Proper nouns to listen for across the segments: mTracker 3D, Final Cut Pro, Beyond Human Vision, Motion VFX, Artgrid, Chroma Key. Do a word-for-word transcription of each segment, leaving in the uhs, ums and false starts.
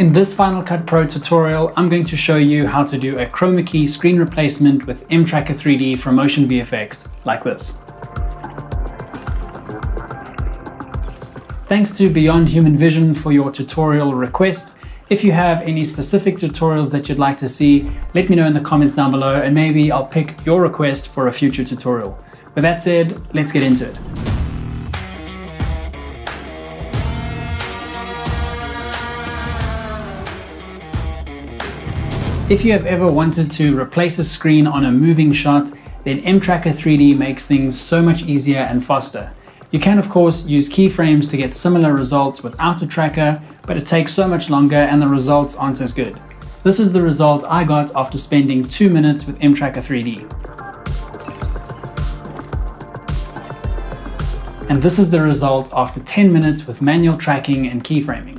In this Final Cut Pro tutorial, I'm going to show you how to do a chroma key screen replacement with mTracker three D from Motion V F X, like this. Thanks to Beyond Human Vision for your tutorial request. If you have any specific tutorials that you'd like to see, let me know in the comments down below and maybe I'll pick your request for a future tutorial. With that said, let's get into it. If you have ever wanted to replace a screen on a moving shot, then mTracker three D makes things so much easier and faster. You can of course use keyframes to get similar results without a tracker, but it takes so much longer and the results aren't as good. This is the result I got after spending two minutes with mTracker three D. And this is the result after ten minutes with manual tracking and keyframing.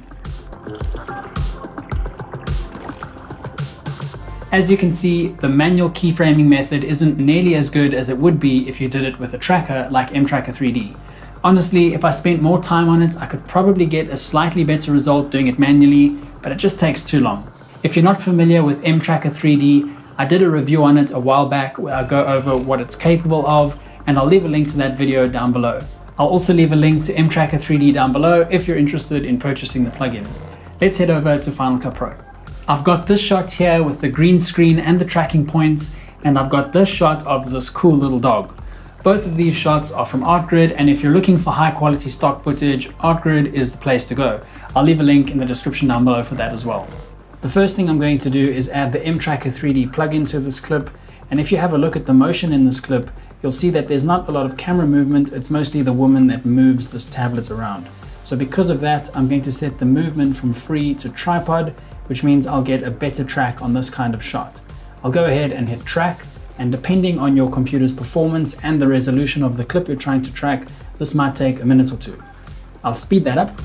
As you can see, the manual keyframing method isn't nearly as good as it would be if you did it with a tracker like mTracker three D. Honestly, if I spent more time on it, I could probably get a slightly better result doing it manually, but it just takes too long. If you're not familiar with mTracker three D, I did a review on it a while back where I go over what it's capable of, and I'll leave a link to that video down below. I'll also leave a link to mTracker three D down below if you're interested in purchasing the plugin. Let's head over to Final Cut Pro. I've got this shot here with the green screen and the tracking points, and I've got this shot of this cool little dog. Both of these shots are from Artgrid, and if you're looking for high quality stock footage, Artgrid is the place to go. I'll leave a link in the description down below for that as well. The first thing I'm going to do is add the mTracker three D plugin to this clip, and if you have a look at the motion in this clip, you'll see that there's not a lot of camera movement, it's mostly the woman that moves this tablet around. So because of that, I'm going to set the movement from free to tripod, which means I'll get a better track on this kind of shot. I'll go ahead and hit track, and depending on your computer's performance and the resolution of the clip you're trying to track, this might take a minute or two. I'll speed that up.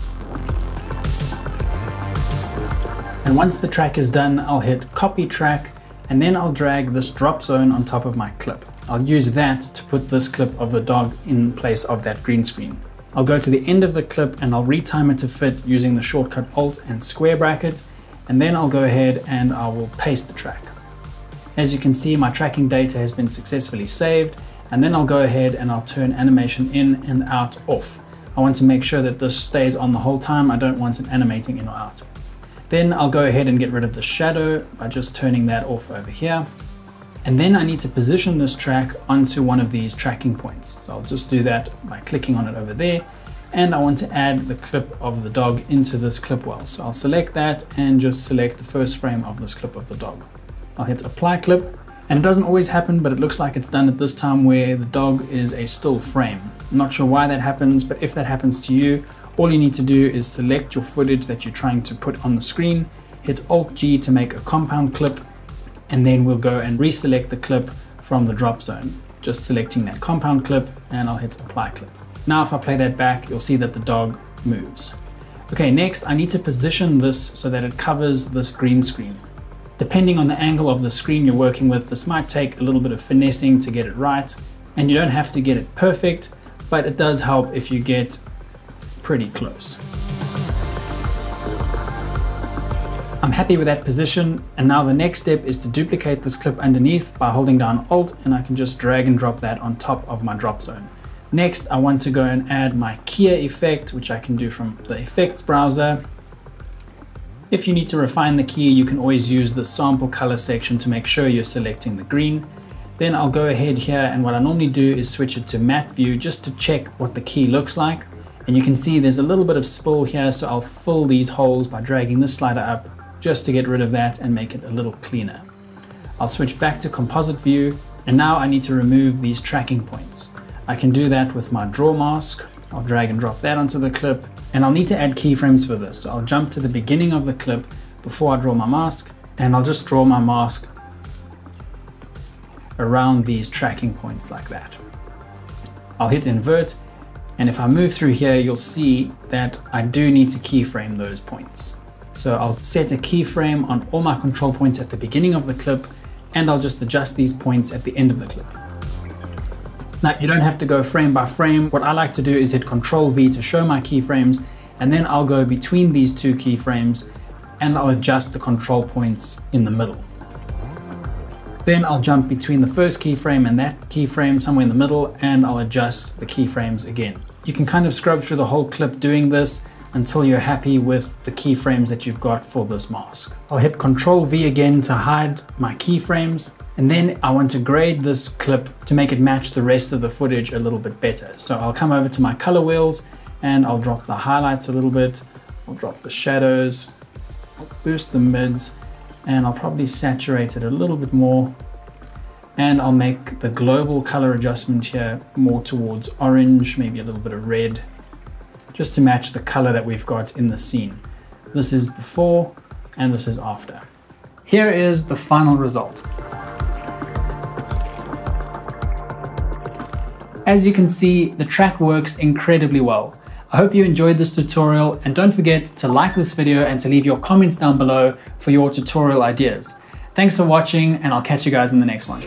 And once the track is done, I'll hit copy track, and then I'll drag this drop zone on top of my clip. I'll use that to put this clip of the dog in place of that green screen. I'll go to the end of the clip and I'll retime it to fit using the shortcut Alt and square bracket. And then I'll go ahead and I will paste the track. As you can see, my tracking data has been successfully saved, and then I'll go ahead and I'll turn animation in and out off. I want to make sure that this stays on the whole time. I don't want it animating in or out. Then I'll go ahead and get rid of the shadow by just turning that off over here. And then I need to position this track onto one of these tracking points. So I'll just do that by clicking on it over there. And I want to add the clip of the dog into this clip well. So I'll select that and just select the first frame of this clip of the dog. I'll hit apply clip, and it doesn't always happen, but it looks like it's done at this time where the dog is a still frame. I'm not sure why that happens, but if that happens to you, all you need to do is select your footage that you're trying to put on the screen, hit Alt G to make a compound clip, and then we'll go and reselect the clip from the drop zone. Just selecting that compound clip, and I'll hit apply clip. Now if I play that back, you'll see that the dog moves. Okay, next I need to position this so that it covers this green screen. Depending on the angle of the screen you're working with, this might take a little bit of finessing to get it right, and you don't have to get it perfect, but it does help if you get pretty close. I'm happy with that position, and now the next step is to duplicate this clip underneath by holding down Alt, and I can just drag and drop that on top of my drop zone. Next, I want to go and add my Kia effect, which I can do from the effects browser. If you need to refine the key, you can always use the sample color section to make sure you're selecting the green. Then I'll go ahead here, and what I normally do is switch it to matte view just to check what the key looks like. And you can see there's a little bit of spill here, so I'll fill these holes by dragging this slider up just to get rid of that and make it a little cleaner. I'll switch back to composite view, and now I need to remove these tracking points. I can do that with my draw mask. I'll drag and drop that onto the clip, and I'll need to add keyframes for this. So I'll jump to the beginning of the clip before I draw my mask, and I'll just draw my mask around these tracking points like that. I'll hit invert, and if I move through here, you'll see that I do need to keyframe those points. So I'll set a keyframe on all my control points at the beginning of the clip, and I'll just adjust these points at the end of the clip. Now, you don't have to go frame by frame. What I like to do is hit control V to show my keyframes, and then I'll go between these two keyframes and I'll adjust the control points in the middle. Then I'll jump between the first keyframe and that keyframe somewhere in the middle, and I'll adjust the keyframes again. You can kind of scrub through the whole clip doing this until you're happy with the keyframes that you've got for this mask. I'll hit control V again to hide my keyframes, and then I want to grade this clip to make it match the rest of the footage a little bit better. So I'll come over to my color wheels and I'll drop the highlights a little bit, I'll drop the shadows, I'll boost the mids, and I'll probably saturate it a little bit more, and I'll make the global color adjustment here more towards orange, maybe a little bit of red, just to match the color that we've got in the scene. This is before and this is after. Here is the final result. As you can see, the track works incredibly well. I hope you enjoyed this tutorial, and don't forget to like this video and to leave your comments down below for your tutorial ideas. Thanks for watching, and I'll catch you guys in the next one.